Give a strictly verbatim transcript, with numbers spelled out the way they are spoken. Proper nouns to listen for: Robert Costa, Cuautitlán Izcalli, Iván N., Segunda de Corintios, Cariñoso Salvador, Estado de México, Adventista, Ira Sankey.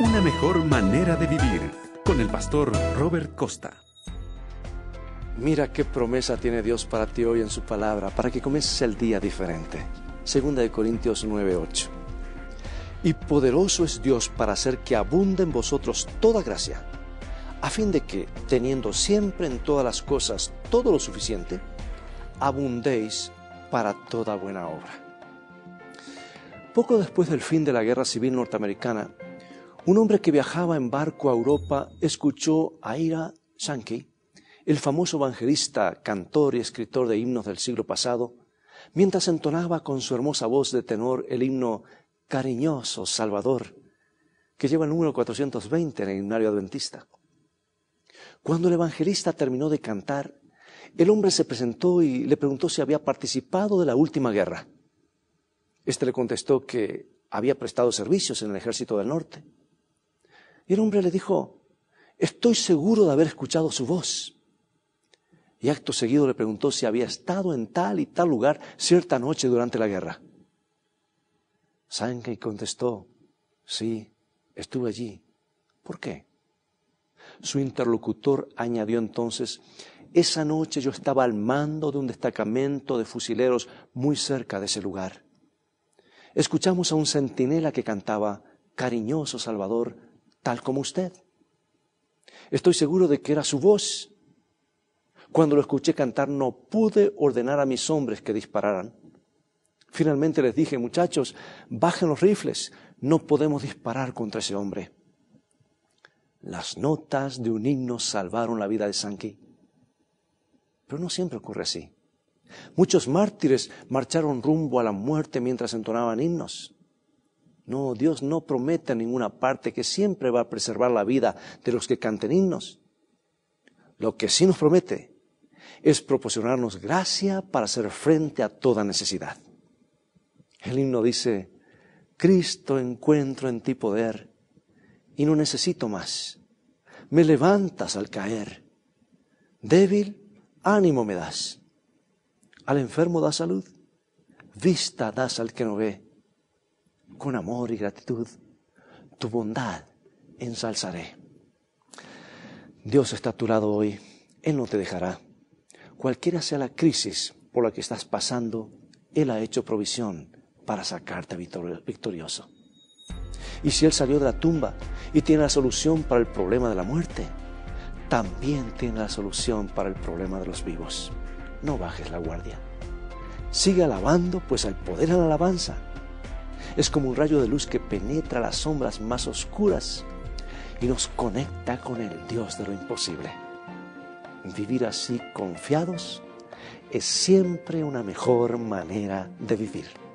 Una mejor manera de vivir, con el pastor Robert Costa. Mira qué promesa tiene Dios para ti hoy en su palabra, para que comiences el día diferente. Segunda de Corintios nueve ocho. Y poderoso es Dios para hacer que abunde en vosotros toda gracia, a fin de que, teniendo siempre en todas las cosas todo lo suficiente, abundéis para toda buena obra. Poco después del fin de la Guerra Civil Norteamericana, un hombre que viajaba en barco a Europa escuchó a Ira Sankey, el famoso evangelista, cantor y escritor de himnos del siglo pasado, mientras entonaba con su hermosa voz de tenor el himno Cariñoso Salvador, que lleva el número cuatrocientos veinte en el himnario adventista. Cuando el evangelista terminó de cantar, el hombre se presentó y le preguntó si había participado de la última guerra. Este le contestó que había prestado servicios en el ejército del norte. Y el hombre le dijo: «Estoy seguro de haber escuchado su voz». Y acto seguido le preguntó si había estado en tal y tal lugar cierta noche durante la guerra. Sankey contestó: «Sí, estuve allí». ¿Por qué? Su interlocutor añadió entonces: «Esa noche yo estaba al mando de un destacamento de fusileros muy cerca de ese lugar. Escuchamos a un centinela que cantaba Cariñoso Salvador, tal como usted. Estoy seguro de que era su voz. Cuando lo escuché cantar no pude ordenar a mis hombres que dispararan. Finalmente les dije: muchachos, bajen los rifles, no podemos disparar contra ese hombre». Las notas de un himno salvaron la vida de Sankey. Pero no siempre ocurre así. Muchos mártires marcharon rumbo a la muerte mientras entonaban himnos. No, Dios no promete en ninguna parte que siempre va a preservar la vida de los que canten himnos. Lo que sí nos promete es proporcionarnos gracia para hacer frente a toda necesidad. El himno dice: «Cristo, encuentro en ti poder, y no necesito más. Me levantas al caer. Débil, ánimo me das. Al enfermo das salud, vista das al que no ve. Con amor y gratitud, tu bondad ensalzaré». Dios está a tu lado hoy. Él no te dejará. Cualquiera sea la crisis por la que estás pasando, Él ha hecho provisión para sacarte victorioso. Y si Él salió de la tumba y tiene la solución para el problema de la muerte, también tiene la solución para el problema de los vivos. No bajes la guardia. Sigue alabando, pues al poder de la alabanza es como un rayo de luz que penetra las sombras más oscuras y nos conecta con el Dios de lo imposible. Vivir así, confiados, es siempre una mejor manera de vivir.